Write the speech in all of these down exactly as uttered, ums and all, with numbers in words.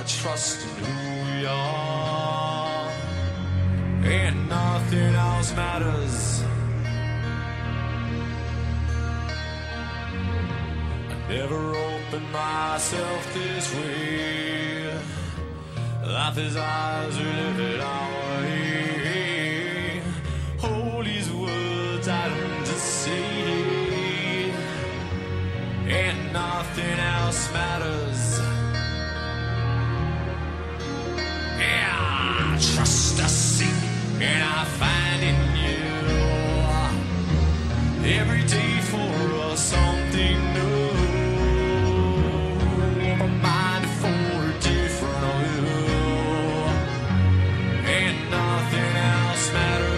I trust in who you are, and nothing else matters. I never opened myself this way. Life is ours, we live it our way. Holy's words I don't just say, and nothing else matters. Yeah, I trust, I seek, and I find in you. Every day for us something new. My mind for a different view, and nothing else matters.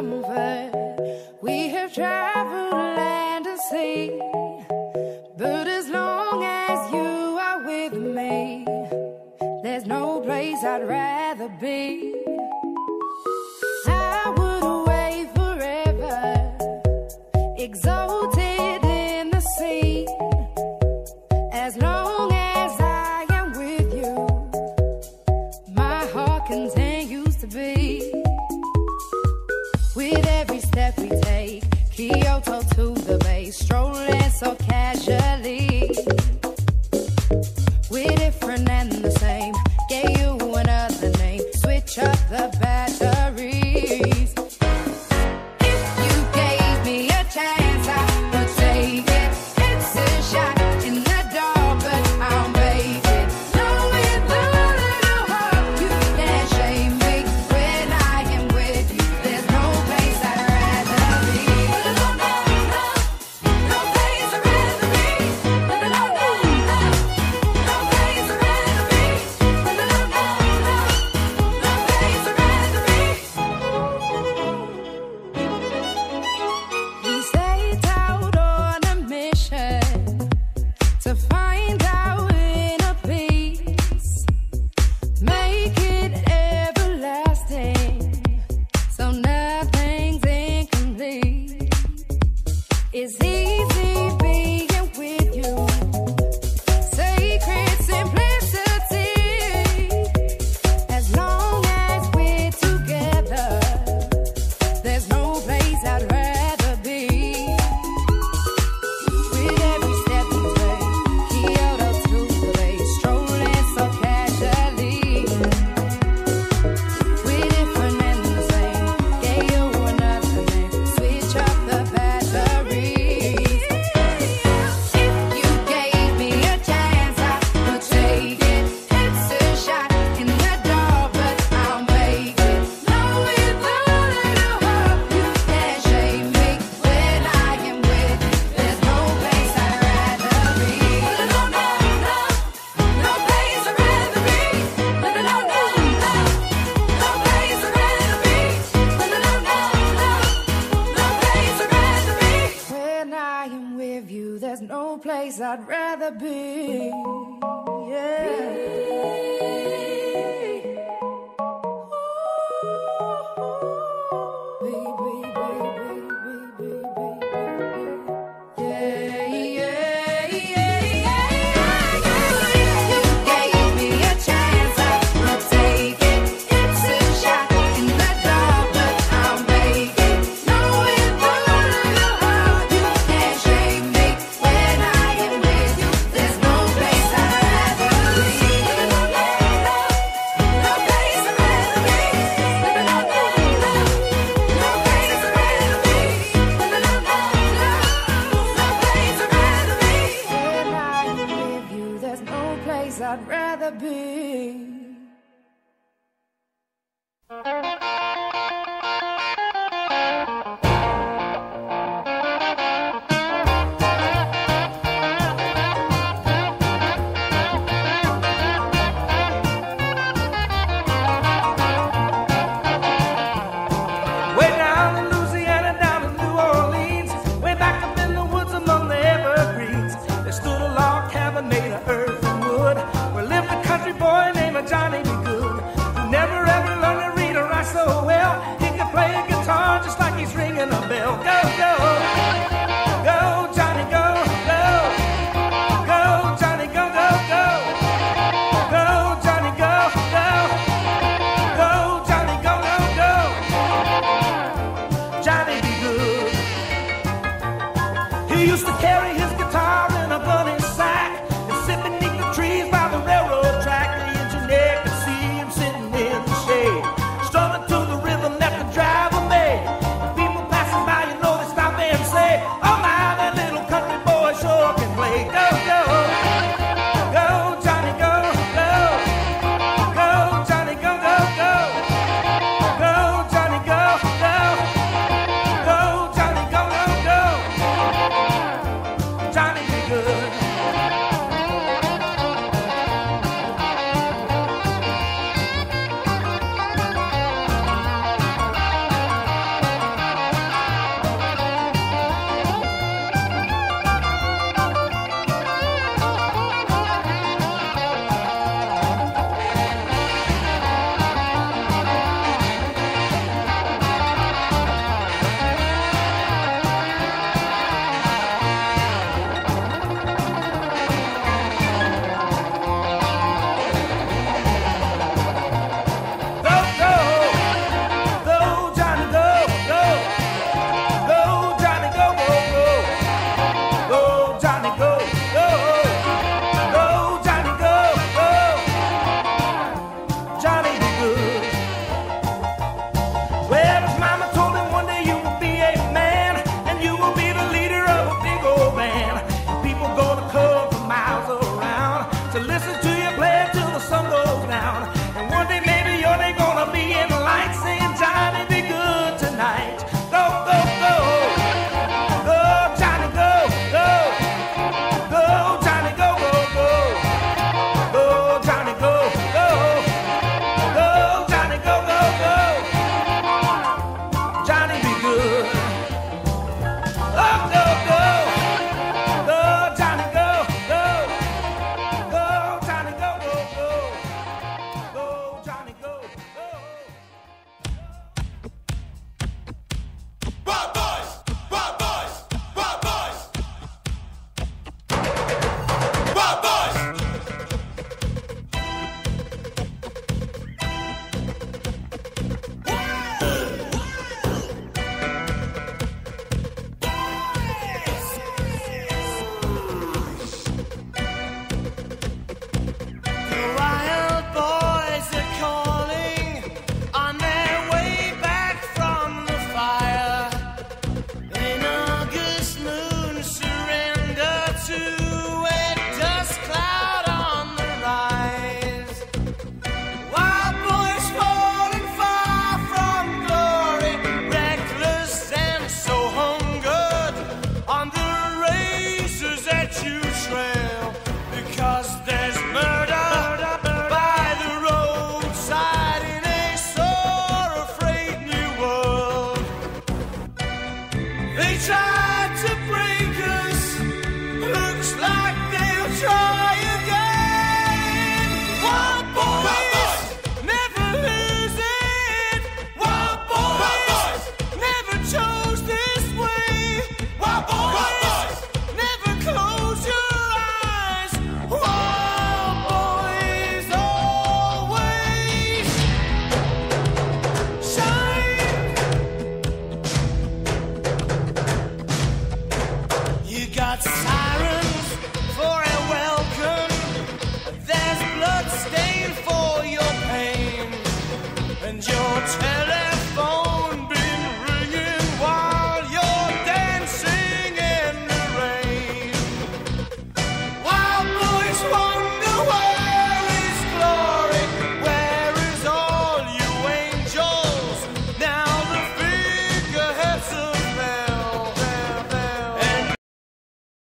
from over. We have traveled land and sea, but as long as you are with me, there's no place I'd rather be. I would away forever, exalted in the sea, as long as I am with you, my heart continues to be. With every step we take, Kyoto to the bay, strolling so casually. We're different and the same, gave you another name, switch up the batteries. If you gave me a chance, I would take it. It's a shot in the dark, but I'll make it. Knowing the little hope you can shame me when I am with you. There's no place I'd rather be. No, no, no, no place I'd rather be. No, no, no, no, no place I'd rather be. No, no, no, no, no place I'd rather be. We set out on a mission to find out inner peace, make it everlasting, so nothing's incomplete. It's easy being with you, sacred simplicity. As long as we're together, there's no place I'd rather be. With every step we take, Kyoto to the bay, strolling so casually. We're different and the same, gave you another name, switch up the batteries. If you gave me a chance, I would take it. It's a shot in the dark, but I'll make it. Knowing the little hope you can shame me when I am with you, there's no place I'd rather be. No, no, no, no place I'd rather be. No, no, no, no, no place I'd rather be. No, no, no, no, no place I'd rather be. When I am with you, there's no place I'd rather be. I'd rather be. He used to carry his guitar in a bunny sack and sit beneath the trees by the railroad track. The engineer could see him sitting in the shade, strumming to the rhythm that the driver made. People passing by, you know, they stop and say, "Oh my, that little country boy sure can play. Go, go, go, Johnny, go, go, go, Johnny, go, go, go, go, Johnny, go, go, go, Johnny, go, go, go." on the razors that you trail, because there's murder by the roadside in a sore, afraid new world. They tried to break us, looks like they'll try again. Wild boys never lose it. Wild boys never chose this way. Wild boys. Outside.